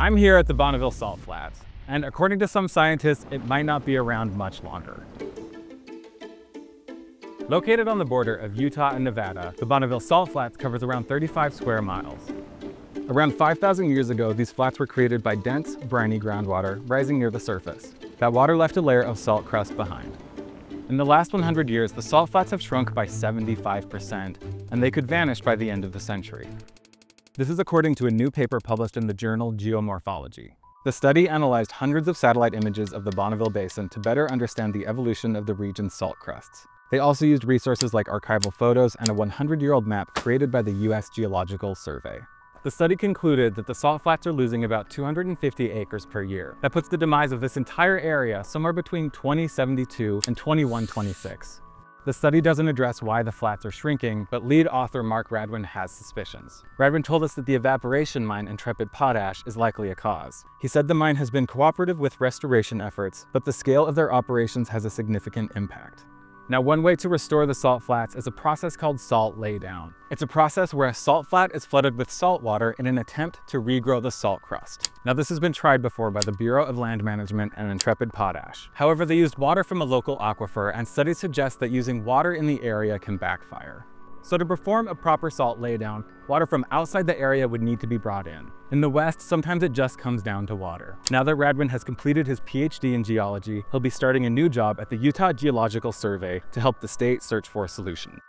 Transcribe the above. I'm here at the Bonneville Salt Flats, and according to some scientists, it might not be around much longer. Located on the border of Utah and Nevada, the Bonneville Salt Flats covers around 35 square miles. Around 5,000 years ago, these flats were created by dense, briny groundwater rising near the surface. That water left a layer of salt crust behind. In the last 100 years, the salt flats have shrunk by 75%, and they could vanish by the end of the century. This is according to a new paper published in the journal Geomorphology. The study analyzed hundreds of satellite images of the Bonneville Basin to better understand the evolution of the region's salt crusts. They also used resources like archival photos and a 100-year-old map created by the U.S. Geological Survey. The study concluded that the salt flats are losing about 250 acres per year. That puts the demise of this entire area somewhere between 2072 and 2126. The study doesn't address why the flats are shrinking, but lead author Mark Radwin has suspicions. Radwin told us that the evaporation mine Intrepid Potash is likely a cause. He said the mine has been cooperative with restoration efforts, but the scale of their operations has a significant impact. Now, one way to restore the salt flats is a process called salt laydown. It's a process where a salt flat is flooded with salt water in an attempt to regrow the salt crust. Now, this has been tried before by the Bureau of Land Management and Intrepid Potash. However, they used water from a local aquifer, and studies suggest that using water in the area can backfire. So to perform a proper salt laydown, water from outside the area would need to be brought in. In the West, sometimes it just comes down to water. Now that Radwin has completed his PhD in geology, he'll be starting a new job at the Utah Geological Survey to help the state search for a solution.